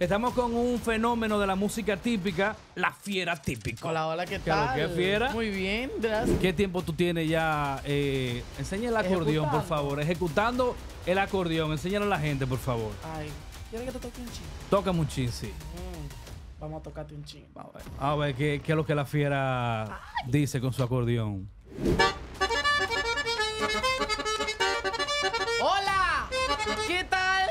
Estamos con un fenómeno de la música típica, La Fiera Típica. Hola, hola, ¿qué tal? ¿Qué fiera? Muy bien, gracias. ¿Qué tiempo tú tienes ya? Enseña el acordeón, ejecutando, por favor. Ejecutando el acordeón. Enséñalo a la gente, por favor. Ay, ¿quieres que te toque un chin? Tócame un chin, sí. Vamos a tocarte un chin. A ver, ¿qué es lo que la fiera dice con su acordeón? ¡Hola! ¿Qué tal?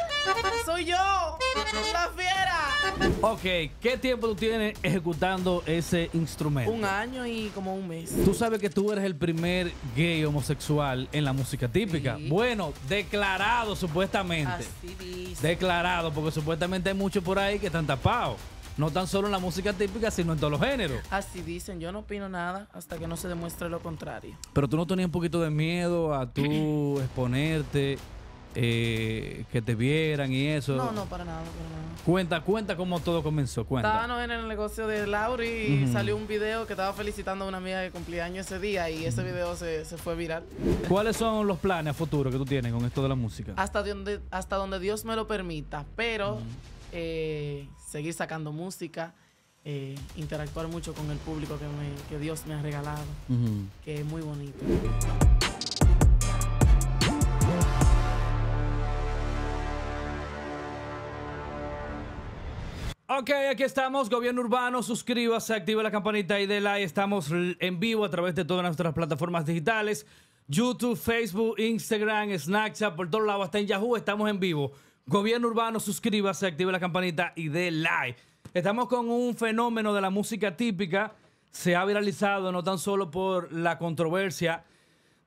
Soy yo, la fiera. Ok, ¿qué tiempo tú tienes ejecutando ese instrumento? 1 año y como 1 mes. Tú sabes que tú eres el primer gay homosexual en la música típica. Sí. Bueno, declarado supuestamente. Así dice. Declarado, porque supuestamente hay muchos por ahí que están tapados. No tan solo en la música típica, sino en todos los géneros. Así dicen, yo no opino nada hasta que no se demuestre lo contrario. Pero tú no tenías un poquito de miedo a tú exponerte, que te vieran y eso. No, no, para nada, para nada. Cuenta cómo todo comenzó, cuenta. Estábamos en el negocio de Lauri y salió un video que estaba felicitando a una amiga que cumplía años ese día y ese video se fue viral. ¿Cuáles son los planes a futuro que tú tienes con esto de la música? Hasta donde Dios me lo permita, pero... seguir sacando música, interactuar mucho con el público que Dios me ha regalado, que es muy bonito. Ok, aquí estamos, Gobierno Urbano, suscríbase, active la campanita y de like. Estamos en vivo a través de todas nuestras plataformas digitales, YouTube, Facebook, Instagram, Snapchat, por todos lados, hasta en Yahoo, estamos en vivo. Gobierno Urbano, suscríbase, active la campanita y dé like. Estamos con un fenómeno de la música típica. Se ha viralizado no tan solo por la controversia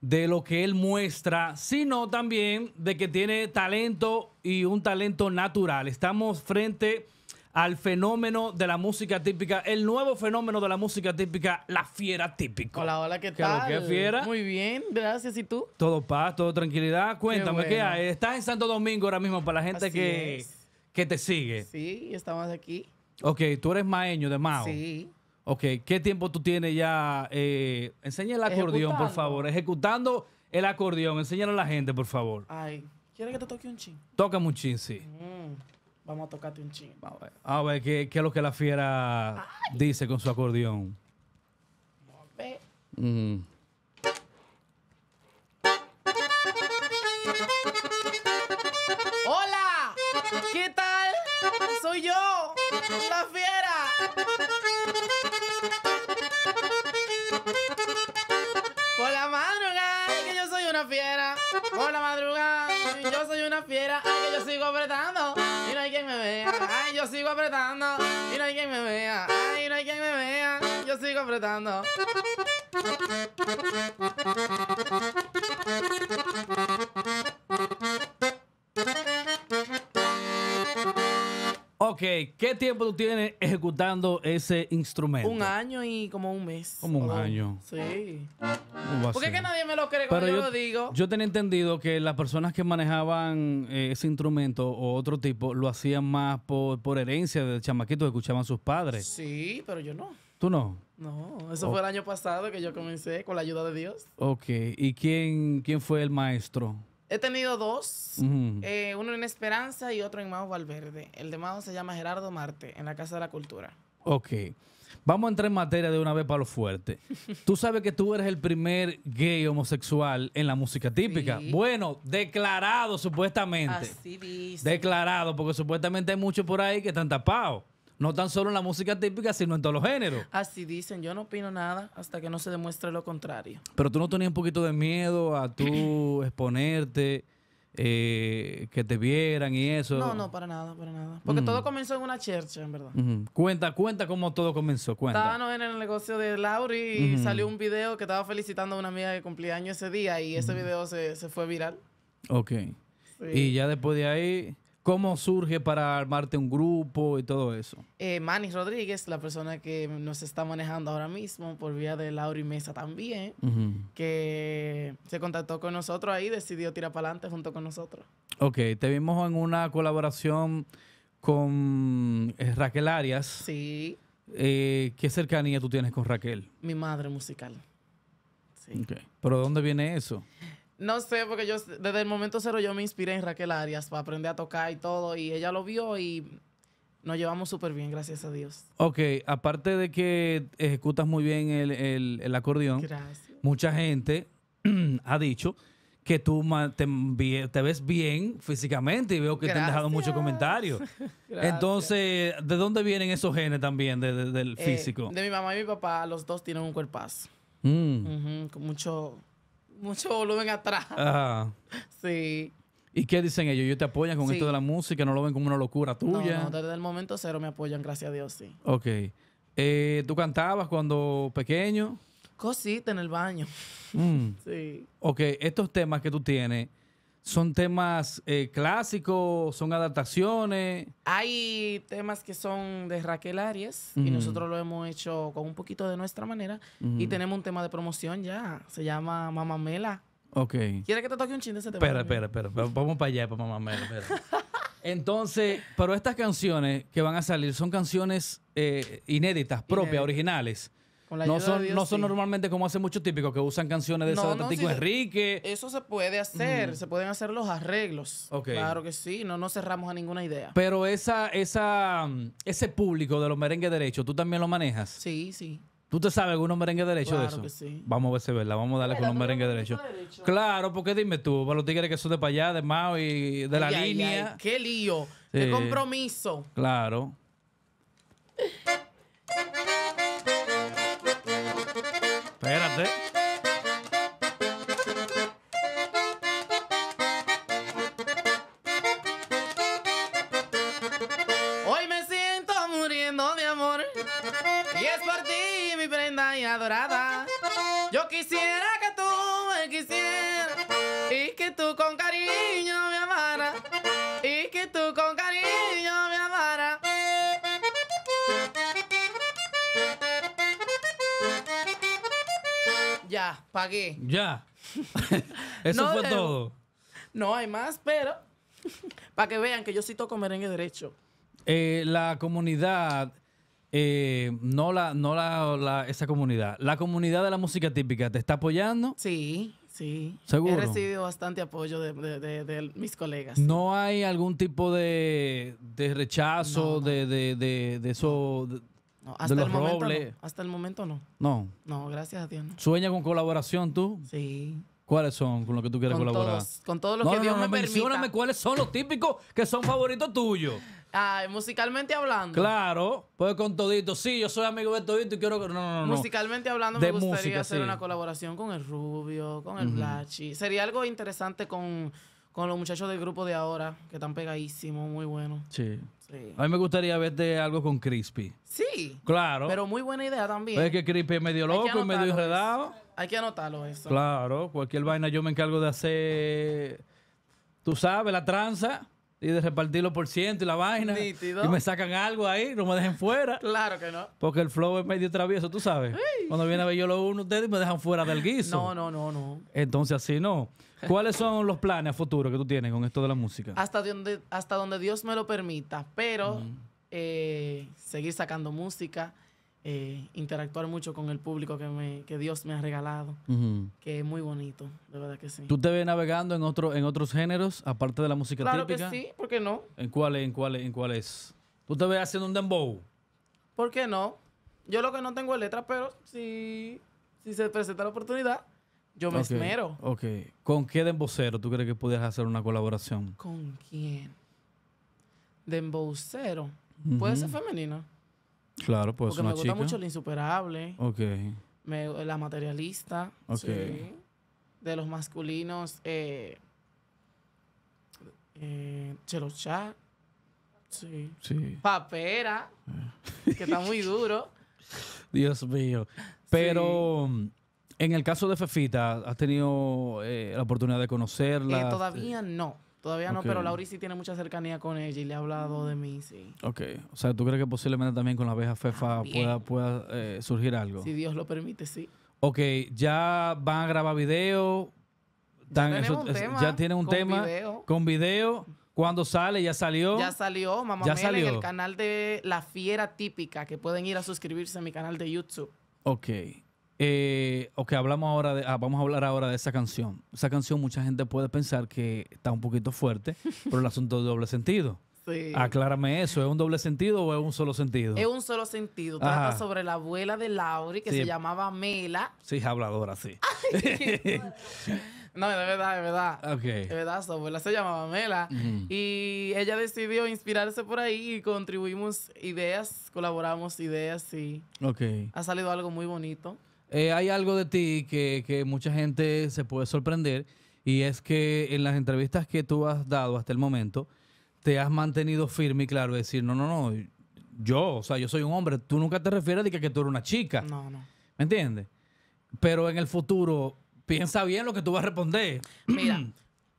de lo que él muestra, sino también de que tiene talento y un talento natural. Estamos frente al fenómeno de la música típica, el nuevo fenómeno de la música típica, La Fiera Típica. Hola, hola, ¿qué tal? ¿Qué fiera? Muy bien, gracias. ¿Y tú? Todo paz, todo tranquilidad. Cuéntame, ¿qué hay? Estás en Santo Domingo ahora mismo para la gente que te sigue. Sí, estamos aquí. Ok, tú eres maeño de Mao. Sí. Ok, ¿qué tiempo tú tienes ya? Enseña el acordeón, por favor. Ejecutando el acordeón. Enséñalo a la gente, por favor. Ay, ¿quieres que te toque un chin? Tócame un chin, sí. Vamos a tocarte un chin. A ver, ¿qué es lo que la fiera dice con su acordeón? Vamos a ver. ¡Hola! ¿Qué tal? Soy yo, la fiera. Por la madrugada, que yo soy una fiera. Por la madrugada, yo soy una fiera. Ay, que yo sigo apretando. No hay quien me vea, ay, yo sigo apretando. Y no hay quien me vea, ay, no hay quien me vea, yo sigo apretando. Ok, ¿qué tiempo tú tienes ejecutando ese instrumento? 1 año y como 1 mes. Como un año. Sí. Porque es que nadie me lo cree cuando yo lo digo. Yo tenía entendido que las personas que manejaban ese instrumento o otro tipo lo hacían más por herencia de chamaquitos que escuchaban a sus padres. Sí, pero yo no. ¿Tú no? No, eso fue el año pasado que yo comencé con la ayuda de Dios. Ok, ¿y quién fue el maestro? He tenido 2, uno en Esperanza y otro en Mao Valverde. El de Mao se llama Gerardo Marte, en la Casa de la Cultura. Ok. Vamos a entrar en materia de una vez para lo fuerte. Tú sabes que tú eres el primer gay homosexual en la música típica. Sí. Bueno, declarado supuestamente. Así dice. Declarado, porque supuestamente hay muchos por ahí que están tapados. No tan solo en la música típica, sino en todos los géneros. Así dicen, yo no opino nada hasta que no se demuestre lo contrario. Pero tú no tenías un poquito de miedo a tú exponerte, que te vieran y eso. No, no, para nada, para nada. Porque todo comenzó en una chercha, en verdad. Cuenta cómo todo comenzó, cuenta. Estábamos en el negocio de Lauri y salió un video que estaba felicitando a una amiga que cumplía años ese día y ese video se fue viral. Ok. Sí. Y ya después de ahí... ¿Cómo surge para armarte un grupo y todo eso? Manny Rodríguez, la persona que nos está manejando ahora mismo, por vía de Laura y Mesa también, que se contactó con nosotros ahí y decidió tirar para adelante junto con nosotros. Ok, te vimos en una colaboración con Raquel Arias. Sí. ¿Qué cercanía tú tienes con Raquel? Mi madre musical. Sí. Okay. ¿Pero de dónde viene eso? No sé, porque yo desde el momento cero yo me inspiré en Raquel Arias para aprender a tocar y todo. Y ella lo vio y Nos llevamos súper bien, gracias a Dios. Ok, aparte de que ejecutas muy bien el acordeón, gracias. Mucha gente ha dicho que tú te ves bien físicamente y veo que te han dejado muchos comentarios. Entonces, ¿de dónde vienen esos genes también del físico? De mi mamá y mi papá, los dos tienen un cuerpazo. Con mucho volumen atrás. Ajá. Sí. ¿Y qué dicen ellos? ¿Ellos te apoyan con esto de la música? ¿No lo ven como una locura tuya? No, desde el momento cero me apoyan, gracias a Dios, sí. Ok. ¿Tú cantabas cuando pequeño? Cosita en el baño. Sí. Ok, estos temas que tú tienes, ¿son temas clásicos? ¿Son adaptaciones? Hay temas que son de Raquel Arias y nosotros lo hemos hecho con un poquito de nuestra manera y tenemos un tema de promoción ya, se llama Mamamela. Ok. ¿Quieres que te toque un chin de ese tema? Espera. Vamos para allá, para Mamamela. Entonces, pero estas canciones que van a salir son canciones inéditas, propias, originales. No son normalmente como hace muchos típicos que usan canciones de Tatico Enrique. Eso se puede hacer, se pueden hacer los arreglos. Okay. Claro que sí, no nos cerramos a ninguna idea. Pero ese público de los merengues derechos, ¿tú también lo manejas? Sí, sí. ¿Tú te sabes algunos merengues derechos de eso? Claro que sí. Vamos a ver si verla, vamos a darle con los merengues derechos. Claro, porque dime tú, para los tigres que son de para allá, de Mao y de la línea. Ay, qué lío, qué compromiso. Claro. Espérate. Hoy me siento muriendo de amor y es por ti mi prenda y adorada. Yo quisiera que tú me quisieras y que tú con cariño me amaras y que tú con cariño me amaras. Ya, pagué. Ya. Eso fue todo. No hay más, pero para que vean que yo sí toco merengue derecho. La comunidad, la comunidad de la música típica, ¿te está apoyando? Sí, sí. ¿Seguro? He recibido bastante apoyo de mis colegas. ¿No hay algún tipo de rechazo de eso? No, hasta el momento no. No. No, gracias a Dios. No. ¿Sueñas con colaboración tú? Sí. ¿Cuáles son con lo que tú quieres colaborar? Con todos los que Dios me permita. Mencióname cuáles son los típicos que son favoritos tuyos. Ah, musicalmente hablando. Claro, pues con todito. Sí, yo soy amigo de todito y quiero que... No. Musicalmente hablando me gustaría hacer una colaboración con el Rubio, con el Blachi. Sería algo interesante con los muchachos del grupo de ahora, que están pegadísimos, muy buenos. Sí. A mí me gustaría verte algo con Crispy. Sí. Claro. Pero muy buena idea también. Es que Crispy es medio loco y medio enredado. Hay que anotarlo eso. Claro. Cualquier vaina yo me encargo de hacer, tú sabes, la tranza y de repartirlo por ciento y la vaina. Nítido. Y me sacan algo ahí, no me dejen fuera. Claro que no. Porque el flow es medio travieso, tú sabes. Ay. Cuando viene a ver yo lo uno ustedes me dejan fuera del guiso. No. Entonces así no. ¿Cuáles son los planes a futuro que tú tienes con esto de la música? Hasta donde Dios me lo permita, pero seguir sacando música, interactuar mucho con el público que Dios me ha regalado, que es muy bonito, de verdad que sí. ¿Tú te ves navegando en otros géneros, aparte de la música típica? Claro que sí, ¿por qué no? ¿En cuáles? ¿Tú te ves haciendo un dembow? ¿Por qué no? Yo lo que no tengo es letra, pero si se presenta la oportunidad... Yo me esmero. Ok. ¿Con qué dembocero tú crees que podrías hacer una colaboración? ¿Con quién? Dembocero. Puede ser femenina. Claro, puede ser una chica. Porque me gusta mucho La Insuperable. Ok. La Materialista. Ok. Sí. De los masculinos, Chelo Chat. Sí. Sí. Papera. Que está muy duro. Dios mío. Pero... Sí. En el caso de Fefita, ¿has tenido la oportunidad de conocerla? Todavía no. Todavía no, pero Lauri sí tiene mucha cercanía con ella y le ha hablado de mí, sí. Ok. O sea, ¿tú crees que posiblemente también con la abeja Fefa pueda surgir algo? Si Dios lo permite, sí. Ok. ¿Ya van a grabar video? ¿Ya tienen un tema? ¿Con video? ¿Cuándo sale? ¿Ya salió? Ya salió, Mamamela, en el canal de La Fiera Típica, que pueden ir a suscribirse a mi canal de YouTube. Ok. Vamos a hablar ahora de esa canción. Esa canción mucha gente puede pensar que está un poquito fuerte, pero el asunto de doble sentido. Sí. Aclárame eso, ¿es un doble sentido o es un solo sentido? Es un solo sentido. Trata sobre la abuela de Lauri, que se llamaba Mela. Sí, habladora, sí. No, de verdad, de verdad. Okay. De verdad, su abuela se llamaba Mela. Y ella decidió inspirarse por ahí y contribuimos ideas, colaboramos ideas y ha salido algo muy bonito. Hay algo de ti que mucha gente se puede sorprender, y es que en las entrevistas que tú has dado hasta el momento, te has mantenido firme y claro, decir, no, no, no, yo, o sea, yo soy un hombre. Tú nunca te refieres a que tú eres una chica. No, no. ¿Me entiendes? Pero en el futuro, piensa bien lo que tú vas a responder. Mira,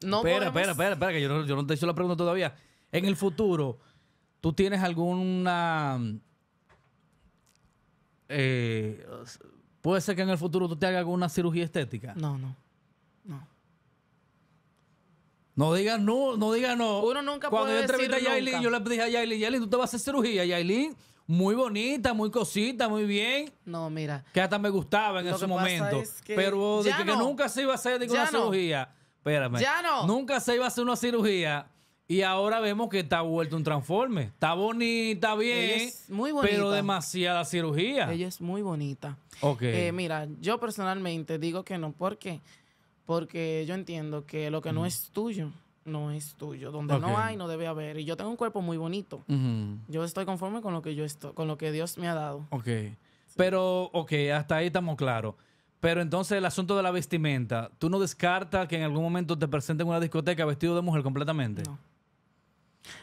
no espera, que yo no te he hecho la pregunta todavía. En el futuro, ¿tú tienes alguna... ¿puede ser que en el futuro tú te hagas alguna cirugía estética? No, no, no. No digas no, no digas no. Uno nunca puede decir nunca. Cuando yo entrevisté a Yailin, yo le dije a Yailin, Yailin, ¿tú te vas a hacer cirugía? Yailin, muy bonita, muy cosita, muy bien. No, mira. Que hasta me gustaba en ese momento. Es que pero dije que nunca se iba a hacer una cirugía. Espérame. Ya no. Nunca se iba a hacer una cirugía. Y ahora vemos que está vuelto un transforme. Está bonita, bien, es muy bonita, pero demasiada cirugía. Ella es muy bonita. Ok. Mira, yo personalmente digo que no, porque yo entiendo que lo que no es tuyo, no es tuyo. Donde no hay, no debe haber. Y yo tengo un cuerpo muy bonito. Yo estoy conforme con lo que yo estoy, con lo que Dios me ha dado. Ok. Sí. Pero, ok, hasta ahí estamos claros. Pero entonces el asunto de la vestimenta, ¿tú no descartas que en algún momento te presenten en una discoteca vestido de mujer completamente? No.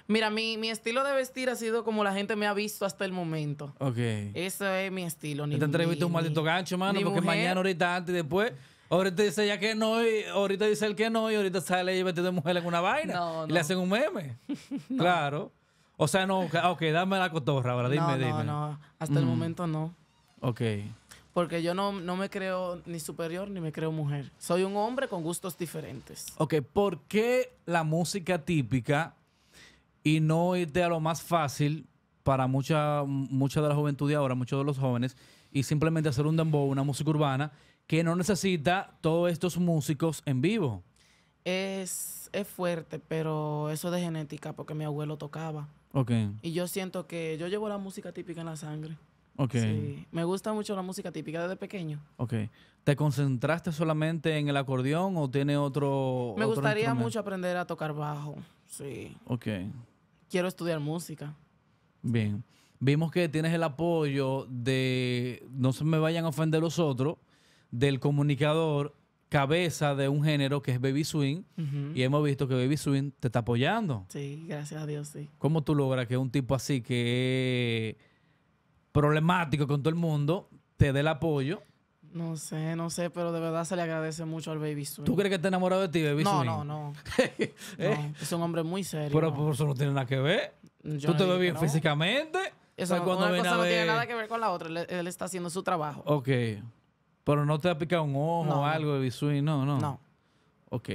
Mira, mi estilo de vestir ha sido como la gente me ha visto hasta el momento. Ok. Ese es mi estilo. Te entreviste un maldito gancho, mano, porque mujer, mañana, ahorita, antes y después... Ahorita dice ella que no, y ahorita dice él que no, y ahorita sale ella vestida de mujer en una vaina. No, no. Y le hacen un meme. No. Claro. O sea, no, ok, dame la cotorra ahora, dime, dime. No, hasta el momento no. Ok. Porque yo no me creo ni superior ni me creo mujer. Soy un hombre con gustos diferentes. Ok, ¿por qué la música típica y no irte a lo más fácil para mucha de la juventud de ahora, muchos de los jóvenes, y simplemente hacer un dembow, una música urbana, que no necesita todos estos músicos en vivo? Es fuerte, pero eso de genética, porque mi abuelo tocaba. Okay. Y yo siento que yo llevo la música típica en la sangre. Okay. Sí. Me gusta mucho la música típica desde pequeño. Okay. ¿Te concentraste solamente en el acordeón o tiene otro? Me gustaría mucho aprender a tocar bajo. Sí. Okay. Quiero estudiar música. Bien. Vimos que tienes el apoyo de, no se me vayan a ofender los otros, del comunicador cabeza de un género que es Baby Swing, y hemos visto que Baby Swing te está apoyando. Sí, gracias a Dios, sí. ¿Cómo tú logras que un tipo así que es problemático con todo el mundo te dé el apoyo? No sé, no sé, pero de verdad se le agradece mucho al Baby Swing. ¿Tú crees que está enamorado de ti, Baby Swing? No, no, no. No. Es un hombre muy serio. Pero por eso no tiene nada que ver. Yo tú te ves bien físicamente. Eso una cosa no tiene nada que ver con la otra. Él está haciendo su trabajo. Ok. Pero no te ha picado un ojo o algo, Baby Swing, no. No. Ok.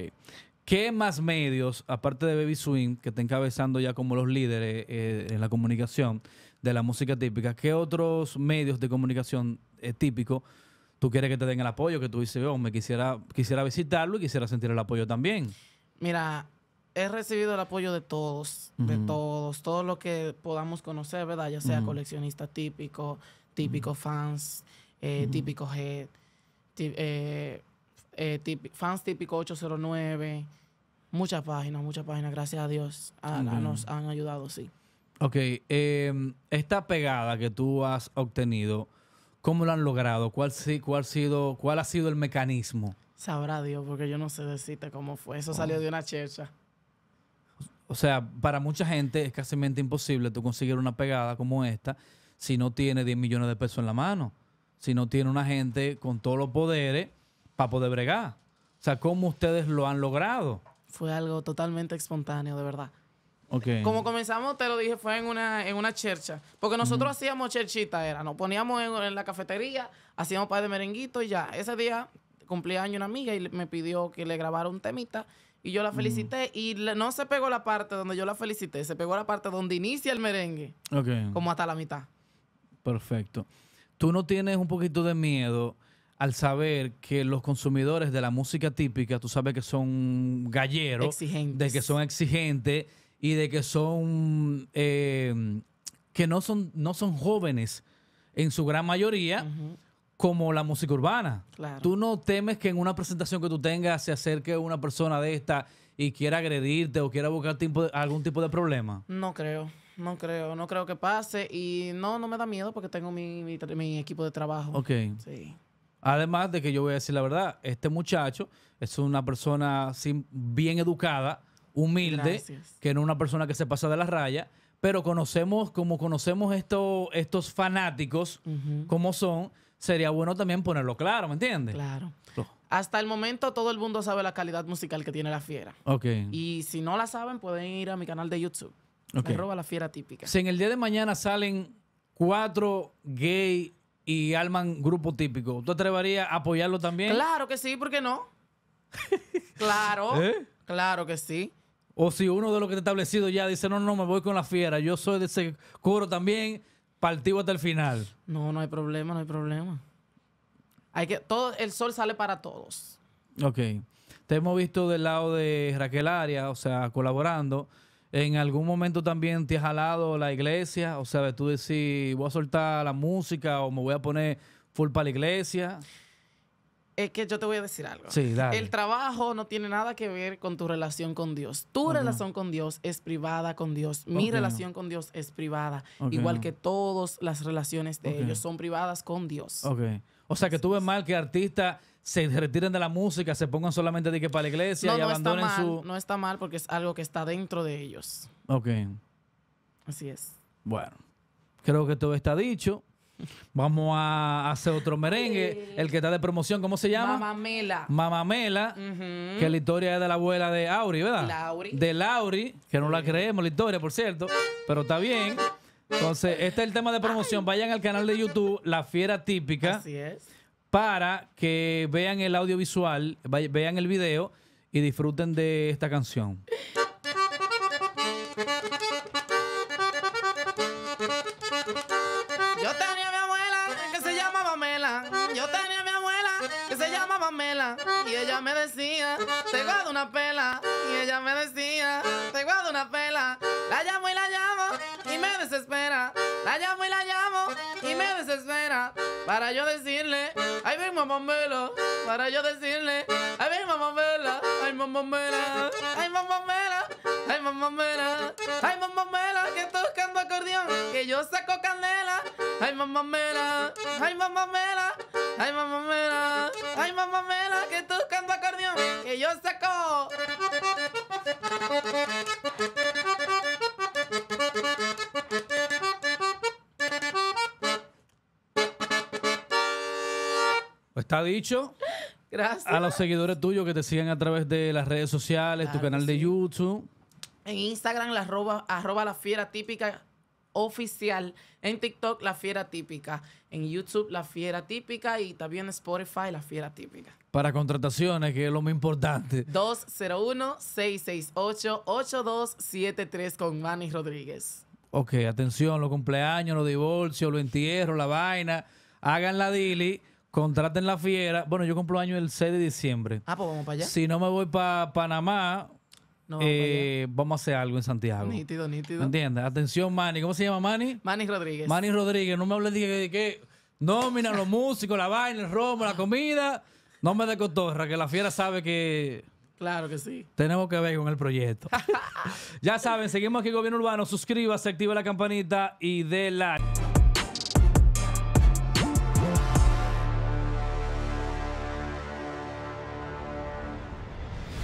¿Qué más medios, aparte de Baby Swing, que está encabezando ya como los líderes en la comunicación de la música típica, qué otros medios de comunicación típicos tú quieres que te den el apoyo? Que tú dices, oh, me quisiera visitarlo y quisiera sentir el apoyo también. Mira, he recibido el apoyo de todos, todo lo que podamos conocer, ¿verdad? Ya sea coleccionista típico, fans, típico head, fans típico 809, muchas páginas, gracias a Dios, nos han ayudado, sí. Ok, esta pegada que tú has obtenido, ¿cómo lo han logrado? ¿Cuál ha sido el mecanismo? Sabrá Dios, porque yo no sé decirte cómo fue, eso salió de una chercha. O sea, para mucha gente es casi imposible tú conseguir una pegada como esta si no tiene 10 millones de pesos en la mano, si no tiene una gente con todos los poderes para poder bregar. O sea, ¿cómo ustedes lo han logrado? Fue algo totalmente espontáneo, de verdad. Okay. Como comenzamos, te lo dije, fue en una chercha. Porque nosotros hacíamos cherchita, nos poníamos en la cafetería, hacíamos par de merenguitos y ya. Ese día cumplía año una amiga y me pidió que le grabara un temita y yo la felicité. Y no se pegó la parte donde yo la felicité, se pegó la parte donde inicia el merengue. Okay. Como hasta la mitad. Perfecto. ¿Tú no tienes un poquito de miedo al saber que los consumidores de la música típica, tú sabes que son galleros, exigentes, de que son exigentes y de que son que no son jóvenes en su gran mayoría, uh-huh, como la música urbana. Claro. Tú no temes que en una presentación que tú tengas se acerque una persona de esta y quiera agredirte o quiera buscar algún tipo de problema. No creo. No creo que pase. Y no me da miedo porque tengo mi equipo de trabajo. Ok. Sí. Además de que yo voy a decir la verdad, este muchacho es una persona bien educada, humilde, gracias, que no es una persona que se pasa de la raya, pero como conocemos estos fanáticos, uh-huh, como son, sería bueno también ponerlo claro, ¿me entiendes? Claro. Oh. Hasta el momento todo el mundo sabe la calidad musical que tiene La Fiera. Ok. Y si no la saben, pueden ir a mi canal de YouTube. Okay. @La Fiera Típica. Si en el día de mañana salen 4 gays y arman grupo típico, ¿tú atreverías a apoyarlo también? Claro que sí, ¿por qué no? Claro, claro que sí. O si uno de los que está establecido ya dice, no, me voy con La Fiera, yo soy de ese coro también, partido hasta el final. No hay problema, Hay que, el sol sale para todos. Ok. Te hemos visto del lado de Raquel Arias, o sea, colaborando. ¿En algún momento también te has jalado la iglesia? O sea, tú decís, voy a soltar la música o me voy a poner full para la iglesia. Es que yo te voy a decir algo. Sí, dale. El trabajo no tiene nada que ver con tu relación con Dios. Tu relación con Dios es privada con Dios. Mi relación con Dios es privada. Igual que todas las relaciones de ellos son privadas con Dios. O sea, que tú ves mal que artistas se retiren de la música, se pongan solamente de que para la iglesia y abandonen su... No está mal porque es algo que está dentro de ellos. Ok. Así es. Bueno, creo que todo está dicho. Vamos a hacer otro merengue. El que está de promoción, ¿cómo se llama? Mamamela. Mamamela, que la historia es de la abuela de Auri, ¿verdad? Lauri. De Lauri, que no la creemos la historia, por cierto, pero está bien. Entonces, este es el tema de promoción. Vayan al canal de YouTube, La Fiera Típica. Así es. Para que vean el audiovisual, vean el video y disfruten de esta canción. Yo tenía a mi abuela que se llama Mamela. Yo tenía a mi abuela que se llama Mamela. Y ella me decía, te guardo una pela. Y ella me decía, te guardo una pela. La llamo y la llamo y me desespera. La llamo y la llamo y me desespera. Para yo decirle, ay, ven, mamamela. Para yo decirle, ay, ven, mamamela. Ay, mamamela. Ay, mamamela. Ay, mamamela. Ay, mamamela, que tocando acordeón, que yo saco candela. Ay, mamamela. Ay, mamamela. Ay, mamamela. Ay, mamamela, que tocando acordeón, que yo saco. Está dicho. Gracias. A los seguidores tuyos que te siguen a través de las redes sociales, claro, tu canal de YouTube. En Instagram, arroba La Fiera Típica Oficial. En TikTok, La Fiera Típica. En YouTube, La Fiera Típica. Y también en Spotify, La Fiera Típica. Para contrataciones, que es lo más importante. 201-668-8273 con Manny Rodríguez. Ok, atención, los cumpleaños, los divorcios, los entierros, la vaina. Hagan la dili. Contraten La Fiera. Bueno, yo cumplo año el 6 de diciembre. Ah, pues vamos para allá. Si no me voy para Panamá, vamos a hacer algo en Santiago. Nítido, nítido. ¿Me entiendes? Atención, Manny. ¿Cómo se llama Manny? Manny Rodríguez. Manny Rodríguez. No me hables de que nómina, los músicos, la vaina, el romo, la comida. No me dé cotorra, que La Fiera sabe que... Claro que sí. Tenemos que ver con el proyecto. Ya saben, seguimos aquí Gobierno Urbano. Suscríbase, activa la campanita y dé like.